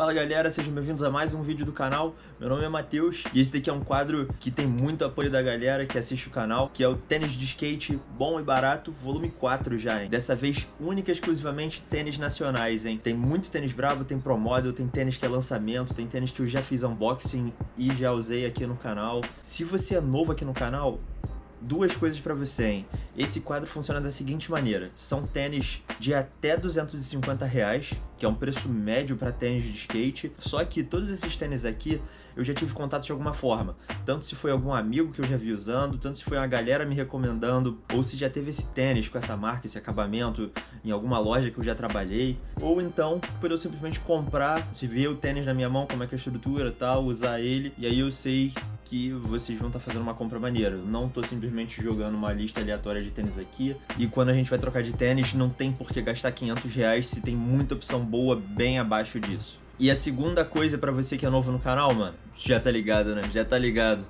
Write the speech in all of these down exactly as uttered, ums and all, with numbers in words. Fala galera, sejam bem-vindos a mais um vídeo do canal. Meu nome é Matheus e esse daqui é um quadro que tem muito apoio da galera que assiste o canal, que é o Tênis de Skate Bom e Barato, volume quatro já, hein? Dessa vez, única e exclusivamente tênis nacionais, hein? Tem muito tênis bravo, tem Pro Model, tem tênis que é lançamento, tem tênis que eu já fiz unboxing e já usei aqui no canal. Se você é novo aqui no canal, duas coisas pra você, hein? Esse quadro funciona da seguinte maneira. São tênis de até duzentos e cinquenta reais, que é um preço médio para tênis de skate. Só que todos esses tênis aqui, eu já tive contato de alguma forma. Tanto se foi algum amigo que eu já vi usando, tanto se foi uma galera me recomendando, ou se já teve esse tênis com essa marca, esse acabamento, em alguma loja que eu já trabalhei. Ou então, por eu simplesmente comprar, se ver o tênis na minha mão, como é que é a estrutura e tal, usar ele, e aí eu sei que vocês vão estar fazendo uma compra maneira. Eu não tô simplesmente jogando uma lista aleatória de tênis aqui, e quando a gente vai trocar de tênis, não tem por que gastar quinhentos reais se tem muita opção boa bem abaixo disso. E a segunda coisa pra você que é novo no canal, mano, já tá ligado, né? Já tá ligado.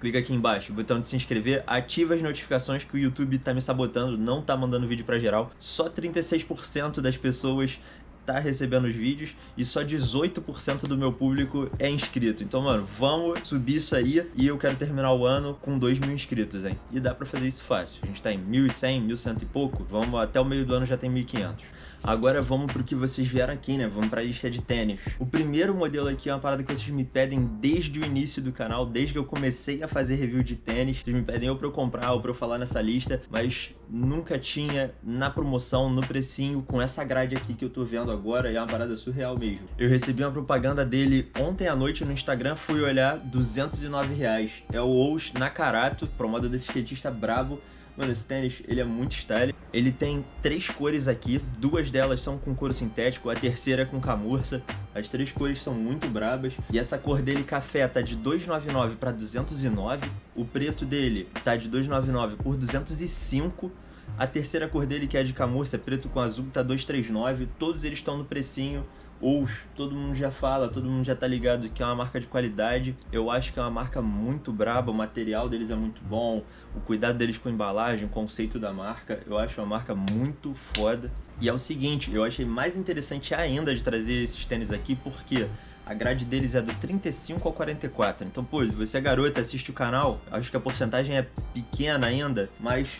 Clica aqui embaixo, botão de se inscrever, ativa as notificações que o YouTube tá me sabotando, não tá mandando vídeo pra geral. Só trinta e seis por cento das pessoas tá recebendo os vídeos e só dezoito por cento do meu público é inscrito. Então, mano, vamos subir isso aí e eu quero terminar o ano com dois mil inscritos, hein? E dá pra fazer isso fácil. A gente tá em mil e cem, mil e cem e pouco, vamos até o meio do ano já tem mil e quinhentos. Agora vamos pro que vocês vieram aqui, né? Vamos pra lista de tênis. O primeiro modelo aqui é uma parada que vocês me pedem desde o início do canal, desde que eu comecei a fazer review de tênis. Vocês me pedem ou pra eu comprar ou pra eu falar nessa lista, mas nunca tinha na promoção, no precinho, com essa grade aqui que eu tô vendo agora, e é uma parada surreal mesmo. Eu recebi uma propaganda dele ontem à noite no Instagram, fui olhar, duzentos e nove reais. É o O U S Naccarato, promoda desse skatista brabo. Mano, esse tênis, ele é muito style. Ele tem três cores aqui, duas delas são com couro sintético, a terceira é com camurça. As três cores são muito brabas. E essa cor dele, café, tá de duzentos e noventa e nove para duzentos e nove. O preto dele tá de duzentos e noventa e nove por duzentos e cinco. A terceira cor dele, que é de camurça, preto com azul, tá duzentos e trinta e nove. Todos eles estão no precinho. O U S, todo mundo já fala, todo mundo já tá ligado que é uma marca de qualidade. Eu acho que é uma marca muito braba, o material deles é muito bom, o cuidado deles com a embalagem, o conceito da marca, eu acho uma marca muito foda. E é o seguinte, eu achei mais interessante ainda de trazer esses tênis aqui, porque a grade deles é do trinta e cinco ao quarenta e quatro. Então, pô, você é garota, assiste o canal, acho que a porcentagem é pequena ainda, mas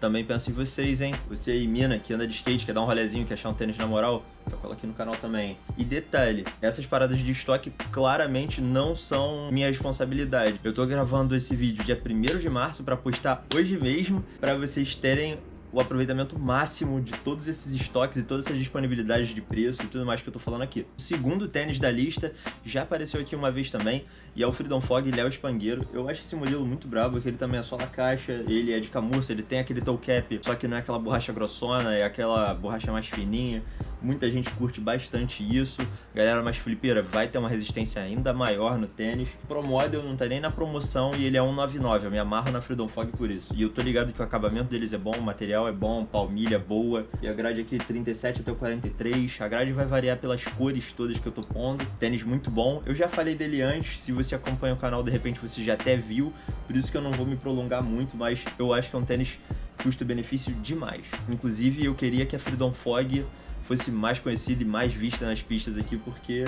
também penso em vocês, hein? Você aí, mina, que anda de skate, quer dar um rolezinho, quer achar um tênis na moral, eu coloquei no canal também. E detalhe, essas paradas de estoque claramente não são minha responsabilidade. Eu tô gravando esse vídeo dia primeiro de março pra postar hoje mesmo, pra vocês terem o aproveitamento máximo de todos esses estoques e todas essas disponibilidades de preço e tudo mais que eu tô falando aqui. O segundo tênis da lista já apareceu aqui uma vez também, e é o Freedom Fog Léo Espanghero. Eu acho esse modelo muito brabo, porque ele também é só na caixa, ele é de camurça, ele tem aquele toe cap, só que não é aquela borracha grossona, é aquela borracha mais fininha. Muita gente curte bastante isso. Galera mais flipeira vai ter uma resistência ainda maior no tênis. Pro Model não tá nem na promoção e ele é cento e noventa e nove. Eu me amarro na Freedom Fog por isso. E eu tô ligado que o acabamento deles é bom, o material é bom, palmilha é boa. E a grade aqui trinta e sete até o quarenta e três. A grade vai variar pelas cores todas que eu tô pondo. Tênis muito bom. Eu já falei dele antes. Se você acompanha o canal, de repente você já até viu. Por isso que eu não vou me prolongar muito, mas eu acho que é um tênis custo-benefício demais. Inclusive, eu queria que a Freedom Fog fosse mais conhecida e mais vista nas pistas aqui, porque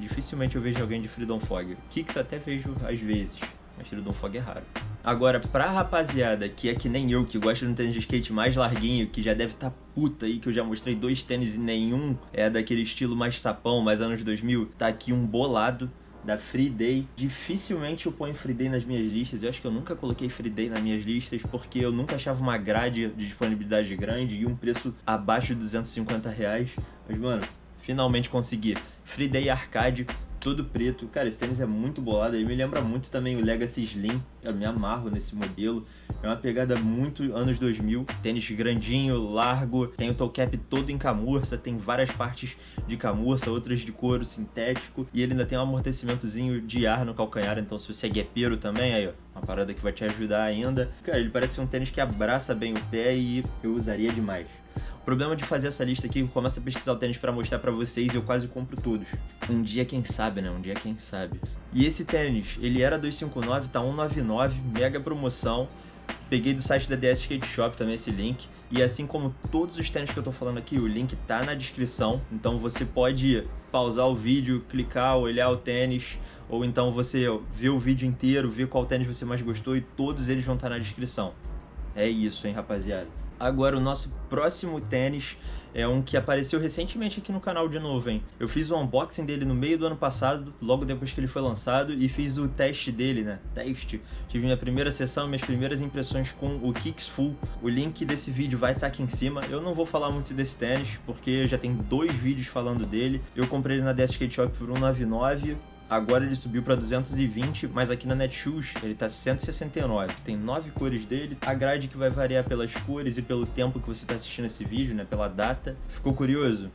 dificilmente eu vejo alguém de Freedom Fog. Qix até vejo às vezes, mas Freedom Fog é raro. Agora, pra rapaziada que é que nem eu, que gosta de um tênis de skate mais larguinho, que já deve estar tá puta aí, que eu já mostrei dois tênis e nenhum é daquele estilo mais sapão, mais anos dois mil, tá aqui um bolado da Free Day. Dificilmente eu ponho Free Day nas minhas listas. Eu acho que eu nunca coloquei Free Day nas minhas listas, porque eu nunca achava uma grade de disponibilidade grande e um preço abaixo de duzentos e cinquenta reais. Mas, mano, finalmente consegui. Free Day Arcade, todo preto. Cara, esse tênis é muito bolado. Ele me lembra muito também o Legacy Slim. Eu me amarro nesse modelo. É uma pegada muito anos dois mil. Tênis grandinho, largo. Tem o toe cap todo em camurça. Tem várias partes de camurça, outras de couro sintético. E ele ainda tem um amortecimentozinho de ar no calcanhar. Então, se você é guepeiro também, aí, ó, uma parada que vai te ajudar ainda. Cara, ele parece um tênis que abraça bem o pé e eu usaria demais. O problema de fazer essa lista aqui, eu começo a pesquisar o tênis pra mostrar pra vocês e eu quase compro todos. Um dia quem sabe, né? Um dia quem sabe. E esse tênis, ele era duzentos e cinquenta e nove, tá cento e noventa e nove, mega promoção. Peguei do site da D S Skate Shop também esse link. E assim como todos os tênis que eu tô falando aqui, o link tá na descrição. Então você pode pausar o vídeo, clicar, olhar o tênis. Ou então você vê o vídeo inteiro, vê qual tênis você mais gostou e todos eles vão estar na descrição. É isso, hein, rapaziada. Agora o nosso próximo tênis é um que apareceu recentemente aqui no canal de novo, hein. Eu fiz o unboxing dele no meio do ano passado, logo depois que ele foi lançado, e fiz o teste dele, né, teste. Tive minha primeira sessão, minhas primeiras impressões com o Qix Full. O link desse vídeo vai estar aqui em cima. Eu não vou falar muito desse tênis, porque já tem dois vídeos falando dele. Eu comprei ele na D S Skate Shop por cento e noventa e nove. Agora ele subiu para duzentos e vinte, mas aqui na Netshoes ele tá cento e sessenta e nove. Tem nove cores dele, a grade que vai variar pelas cores e pelo tempo que você tá assistindo esse vídeo, né, pela data. Ficou curioso?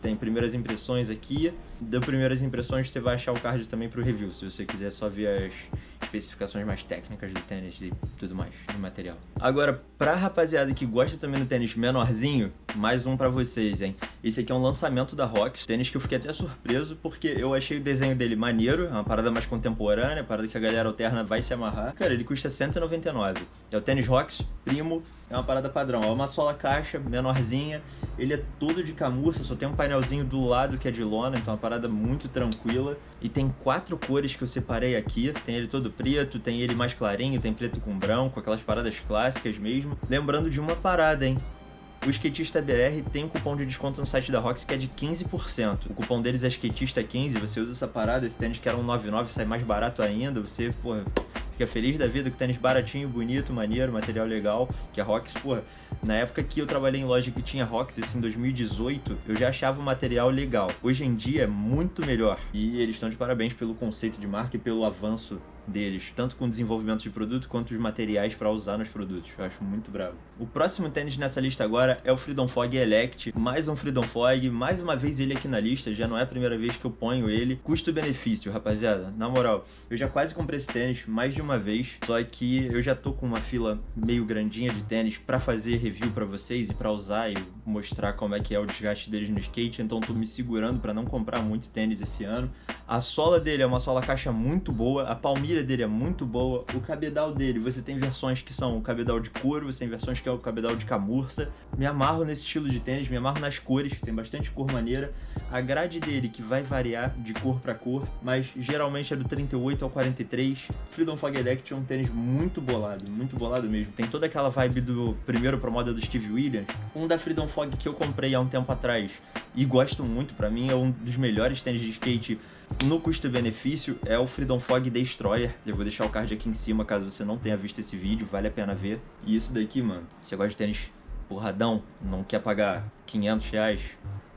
Tem primeiras impressões aqui. Deu primeiras impressões, você vai achar o card também pro review, se você quiser só ver as especificações mais técnicas do tênis e tudo mais, do material. Agora, pra rapaziada que gosta também do tênis menorzinho, mais um pra vocês, hein? Esse aqui é um lançamento da Hocks, tênis que eu fiquei até surpreso, porque eu achei o desenho dele maneiro, é uma parada mais contemporânea, parada que a galera alterna vai se amarrar. Cara, ele custa cento e noventa e nove. É o tênis Hocks Primo, é uma parada padrão, é uma sola caixa, menorzinha, ele é todo de camurça, só tem um painel do lado que é de lona, então é uma parada muito tranquila. E tem quatro cores que eu separei aqui. Tem ele todo preto, tem ele mais clarinho, tem preto com branco, aquelas paradas clássicas mesmo. Lembrando de uma parada, hein? O Skatista B R tem um cupom de desconto no site da Hocks que é de quinze por cento. O cupom deles é Skatista quinze, você usa essa parada, esse tênis que era um noventa e nove sai mais barato ainda, você, porra, fica feliz da vida, que tênis baratinho, bonito, maneiro, material legal, que a Hocks, porra, na época que eu trabalhei em loja que tinha Hocks, isso em dois mil e dezoito, eu já achava o material legal. Hoje em dia é muito melhor e eles estão de parabéns pelo conceito de marca e pelo avanço deles, tanto com o desenvolvimento de produto quanto os materiais para usar nos produtos. Eu acho muito bravo. O próximo tênis nessa lista agora é o Freedom Fog Elect, mais um Freedom Fog, mais uma vez ele aqui na lista, já não é a primeira vez que eu ponho ele. Custo-benefício, rapaziada, na moral, eu já quase comprei esse tênis mais de uma vez, só que eu já tô com uma fila meio grandinha de tênis para fazer review para vocês e para usar e mostrar como é que é o desgaste deles no skate, então tô me segurando para não comprar muito tênis esse ano. A sola dele é uma sola caixa muito boa, a palmilha dele é muito boa, o cabedal dele, você tem versões que são o cabedal de couro, você tem versões que é o cabedal de camurça. Me amarro nesse estilo de tênis, me amarro nas cores, tem bastante cor maneira. A grade dele que vai variar de cor para cor, mas geralmente é do trinta e oito ao quarenta e três. Freedom Fog Elect é um tênis muito bolado, muito bolado mesmo. Tem toda aquela vibe do primeiro pro moda do Steve Williams. Um da Freedom Fog que eu comprei há um tempo atrás e gosto muito, pra mim é um dos melhores tênis de skate no custo-benefício, é o Freedom Fog Destroyer. Eu vou deixar o card aqui em cima caso você não tenha visto esse vídeo, vale a pena ver. E isso daqui, mano, você gosta de tênis porradão, não quer pagar quinhentos reais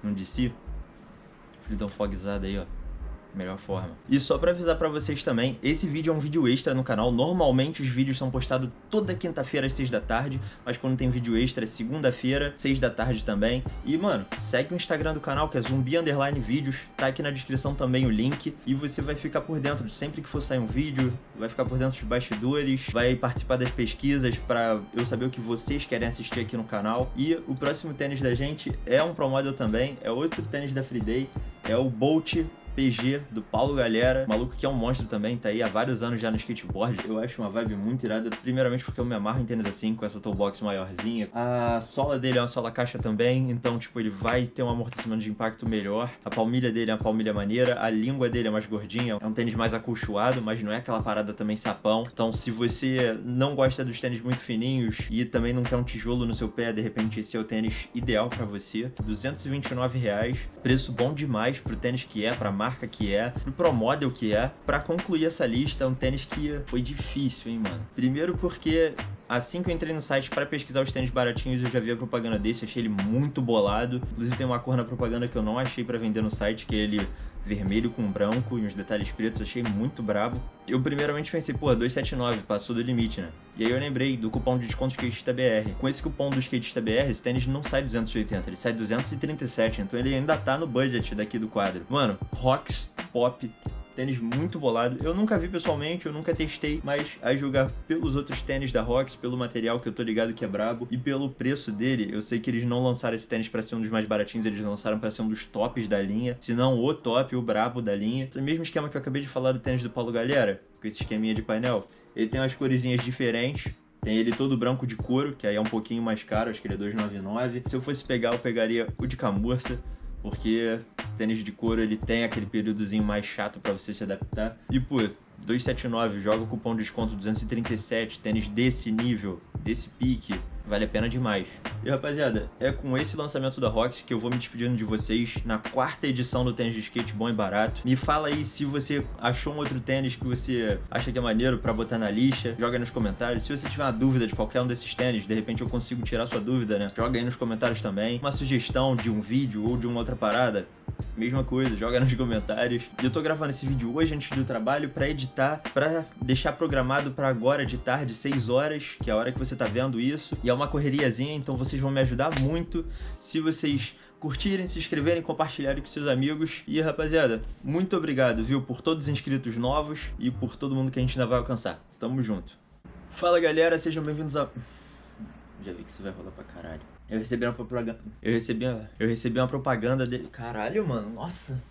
num D C? Freedom Fogzado aí, ó, melhor forma. E só pra avisar pra vocês também, esse vídeo é um vídeo extra no canal. Normalmente os vídeos são postados toda quinta-feira às seis da tarde, mas quando tem vídeo extra é segunda-feira, seis da tarde também. E mano, segue o Instagram do canal, que é zumbi underline vídeos, tá aqui na descrição também o link, e você vai ficar por dentro de sempre que for sair um vídeo, vai ficar por dentro dos bastidores, vai participar das pesquisas pra eu saber o que vocês querem assistir aqui no canal. E o próximo tênis da gente é um Pro Model também, é outro tênis da Free Day, é o Bolt P G do Paulo Galera, maluco que é um monstro também, tá aí há vários anos já no skateboard. Eu acho uma vibe muito irada, primeiramente porque eu me amarro em tênis assim, com essa toe box maiorzinha. A sola dele é uma sola caixa também, então tipo, ele vai ter um amortecimento de impacto melhor. A palmilha dele é uma palmilha maneira, a língua dele é mais gordinha, é um tênis mais acolchoado, mas não é aquela parada também sapão. Então se você não gosta dos tênis muito fininhos e também não quer um tijolo no seu pé, de repente esse é o tênis ideal pra você. duzentos e vinte e nove reais, preço bom demais pro tênis que é, pra marca que é, pro Pro Model que é. Pra concluir essa lista, é um tênis que foi difícil, hein, mano. Primeiro porque assim que eu entrei no site pra pesquisar os tênis baratinhos, eu já vi a propaganda desse, achei ele muito bolado. Inclusive tem uma cor na propaganda que eu não achei pra vender no site, que é ele vermelho com branco e uns detalhes pretos, achei muito brabo. Eu primeiramente pensei, pô, duzentos e setenta e nove, passou do limite, né? E aí eu lembrei do cupom de desconto Skatista B R. Com esse cupom do Skatista B R, esse tênis não sai duzentos e oitenta, ele sai duzentos e trinta e sete, então ele ainda tá no budget daqui do quadro. Mano, Hocks Pop, tênis muito bolado, eu nunca vi pessoalmente, eu nunca testei, mas a julgar pelos outros tênis da Hocks, pelo material que eu tô ligado que é brabo, e pelo preço dele, eu sei que eles não lançaram esse tênis pra ser um dos mais baratinhos, eles lançaram pra ser um dos tops da linha, se não o top, o brabo da linha. Esse mesmo esquema que eu acabei de falar do tênis do Paulo Galera, com esse esqueminha de painel, ele tem umas coresinhas diferentes, Tem ele todo branco de couro, que aí é um pouquinho mais caro, acho que ele é dois reais e noventa e nove centavos. Se eu fosse pegar, eu pegaria o de camurça, porque tênis de couro ele tem aquele períodozinho mais chato pra você se adaptar. E pô, dois reais e setenta e nove centavos, joga o cupom de desconto duzentos e trinta e sete, tênis desse nível, desse pique, vale a pena demais. E rapaziada, é com esse lançamento da Hocks que eu vou me despedindo de vocês na quarta edição do Tênis de Skate Bom e Barato. Me fala aí se você achou um outro tênis que você acha que é maneiro pra botar na lista, joga aí nos comentários. Se você tiver uma dúvida de qualquer um desses tênis, de repente eu consigo tirar sua dúvida, né? Joga aí nos comentários também. Uma sugestão de um vídeo ou de uma outra parada, mesma coisa, joga nos comentários. E eu tô gravando esse vídeo hoje antes do trabalho pra editar, pra deixar programado pra agora de tarde, seis horas, que é a hora que você tá vendo isso. E é uma correriazinha, então vocês vão me ajudar muito se vocês curtirem, se inscreverem, compartilharem com seus amigos. E rapaziada, muito obrigado, viu, por todos os inscritos novos e por todo mundo que a gente ainda vai alcançar. Tamo junto. Fala galera, sejam bem-vindos a... Já vi que isso vai rolar pra caralho. Eu recebi uma propaganda... Eu recebi uma... Eu recebi uma propaganda dele... Caralho, mano, nossa...